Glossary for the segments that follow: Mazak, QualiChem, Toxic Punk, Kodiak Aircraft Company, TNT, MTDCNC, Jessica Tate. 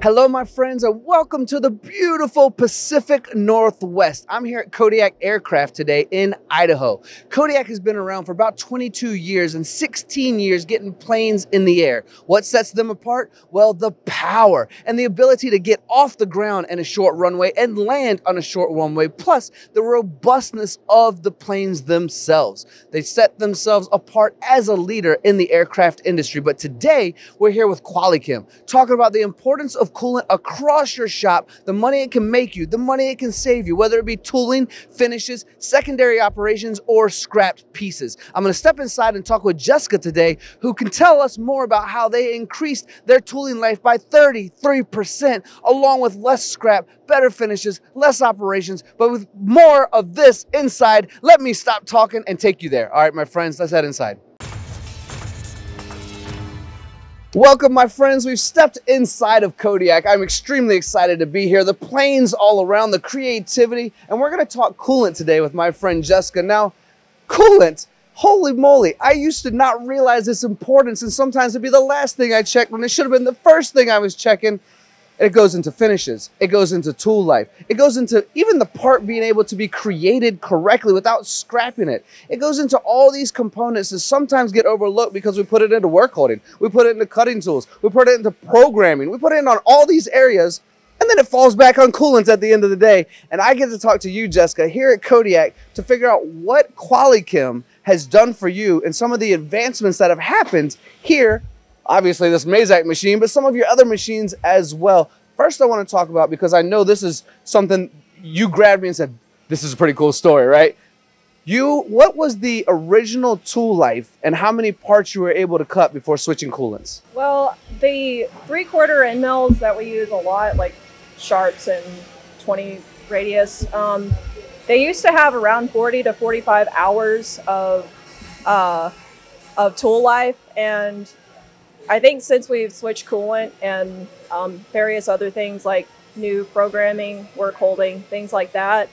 Hello, my friends, and welcome to the beautiful Pacific Northwest. I'm here at Kodiak Aircraft today in Idaho. Kodiak has been around for about 22 years and 16 years getting planes in the air. What sets them apart? Well, the power and the ability to get off the ground in a short runway and land on a short runway, plus the robustness of the planes themselves. They set themselves apart as a leader in the aircraft industry. But today, we're here with QualiChem, talking about the importance of coolant across your shop, the money it can make you, the money it can save you, whether it be tooling, finishes, secondary operations, or scrapped pieces. I'm going to step inside and talk with Jessica today, who can tell us more about how they increased their tooling life by 33%, along with less scrap, better finishes, less operations, but with more of this inside. Let me stop talking and take you there. All right, my friends, let's head inside. Welcome, my friends. We've stepped inside of Kodiak. I'm extremely excited to be here. The planes all around, the creativity, and we're going to talk coolant today with my friend Jessica. Now, coolant, holy moly, I used to not realize its importance, and sometimes it'd be the last thing I checked when it should have been the first thing I was checking. It goes into finishes, it goes into tool life, it goes into even the part being able to be created correctly without scrapping it. It goes into all these components that sometimes get overlooked because we put it into work holding, we put it into cutting tools, we put it into programming, we put it in on all these areas, and then it falls back on coolants at the end of the day. And I get to talk to you, Jessica, here at Kodiak to figure out what QualiChem has done for you and some of the advancements that have happened here. Obviously this Mazak machine, but some of your other machines as well. First I want to talk about, because I know this is something you grabbed me and said, this is a pretty cool story, right? What was the original tool life and how many parts you were able to cut before switching coolants? Well, the 3/4 end mills that we use a lot, like sharps and 20 radius, they used to have around 40 to 45 hours of tool life. And I think since we've switched coolant and various other things like new programming, work holding, things like that,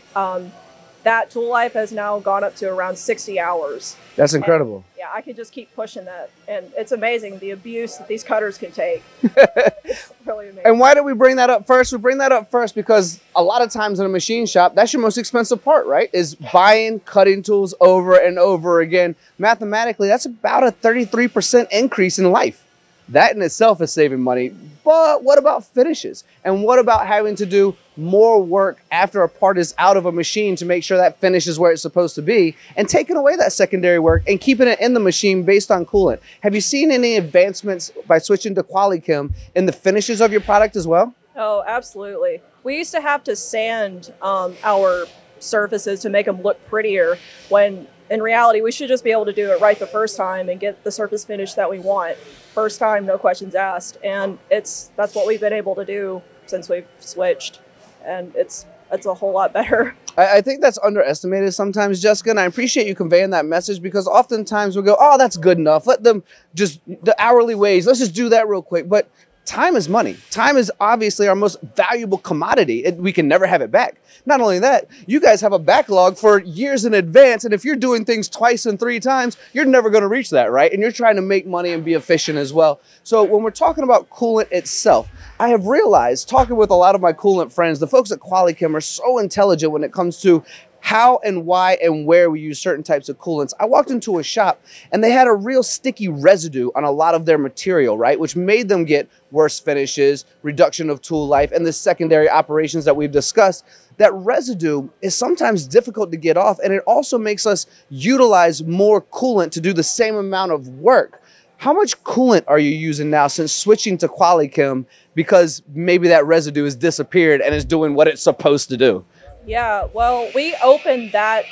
that tool life has now gone up to around 60 hours. That's incredible. And, yeah, I could just keep pushing that. And it's amazing the abuse that these cutters can take. It's really amazing. And why did we bring that up first? We bring that up first because a lot of times in a machine shop, that's your most expensive part, right? Is buying cutting tools over and over again. Mathematically, that's about a 33% increase in life. That in itself is saving money, but what about finishes? And what about having to do more work after a part is out of a machine to make sure that finish is where it's supposed to be, and taking away that secondary work and keeping it in the machine based on coolant? Have you seen any advancements by switching to QualiChem in the finishes of your product as well? Oh, absolutely. We used to have to sand our surfaces to make them look prettier, when in reality, we should just be able to do it right the first time and get the surface finish that we want. First time, no questions asked. And that's what we've been able to do since we've switched. And it's a whole lot better. I think that's underestimated sometimes, Jessica, and I appreciate you conveying that message, because oftentimes we'll go, oh, that's good enough. Let them just, the hourly wage, let's just do that real quick. But time is money. Time is obviously our most valuable commodity. We can never have it back. Not only that, you guys have a backlog for years in advance. And if you're doing things twice and three times, you're never going to reach that, right? And you're trying to make money and be efficient as well. So when we're talking about coolant itself, I have realized, talking with a lot of my coolant friends, the folks at QualiChem are so intelligent when it comes to how and why and where we use certain types of coolants. I walked into a shop and they had a real sticky residue on a lot of their material, right? Which made them get worse finishes, reduction of tool life, and the secondary operations that we've discussed. That residue is sometimes difficult to get off, and it also makes us utilize more coolant to do the same amount of work. How much coolant are you using now since switching to QualiChem, because maybe that residue has disappeared and is doing what it's supposed to do? Yeah, well, we opened that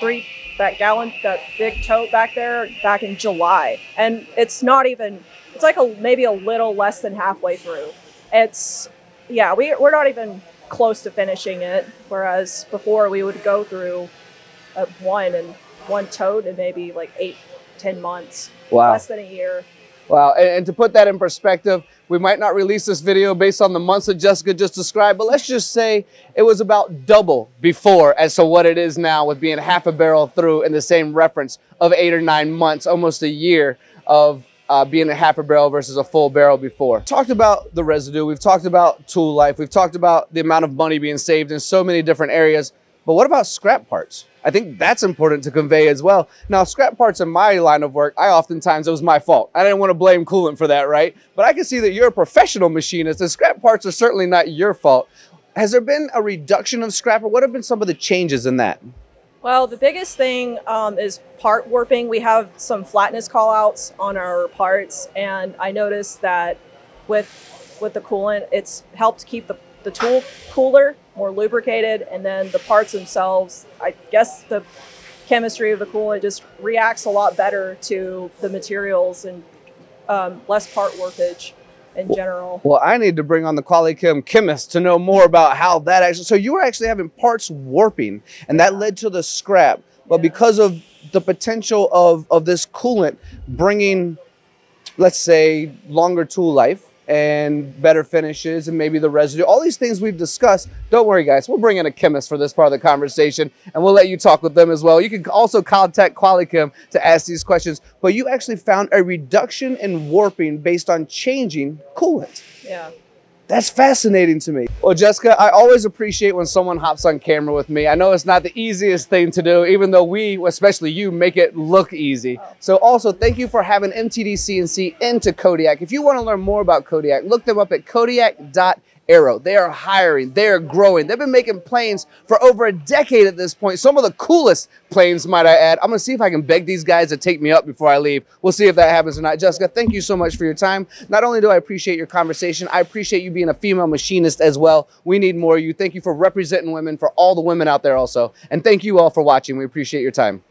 big tote back there back in July, and it's not even, it's like maybe a little less than halfway through. It's, yeah, we're not even close to finishing it, whereas before we would go through one tote in maybe like 8-10 months. Wow. Less than a year. Wow, and to put that in perspective, we might not release this video based on the months that Jessica just described, but let's just say it was about double before as to what it is now, with being half a barrel through in the same reference of 8 or 9 months, almost a year of being a half a barrel versus a full barrel before. Talked about the residue, we've talked about tool life, we've talked about the amount of money being saved in so many different areas, but what about scrap parts? I think that's important to convey as well. Now, scrap parts in my line of work, oftentimes it was my fault. I didn't want to blame coolant for that, right? But I can see that you're a professional machinist and scrap parts are certainly not your fault. Has there been a reduction of scrap, or what have been some of the changes in that? Well, the biggest thing is part warping. We have some flatness callouts on our parts, and I noticed that with the coolant, it's helped keep the tool cooler, more lubricated, and then the parts themselves, I guess the chemistry of the coolant just reacts a lot better to the materials and less part warpage in general. Well, I need to bring on the QualiChem chemist to know more about how that actually, so you were actually having parts warping and that led to the scrap, but because of the potential of this coolant bringing, let's say, longer tool life and better finishes and maybe the residue, all these things we've discussed. Don't worry guys, we'll bring in a chemist for this part of the conversation and we'll let you talk with them as well. You can also contact QualiChem to ask these questions, but you actually found a reduction in warping based on changing coolant. Yeah. That's fascinating to me. Well, Jessica, I always appreciate when someone hops on camera with me. I know it's not the easiest thing to do, even though we, especially you, make it look easy. So also, thank you for having MTDCNC into Kodiak. If you want to learn more about Kodiak, look them up at kodiak.aero. They are hiring, they are growing. They've been making planes for over a decade at this point. Some of the coolest planes, might I add. I'm gonna see if I can beg these guys to take me up before I leave. We'll see if that happens or not. Jessica, thank you so much for your time. Not only do I appreciate your conversation, I appreciate you being a female machinist as well. We need more of you. Thank you for representing women, for all the women out there also. And thank you all for watching. We appreciate your time.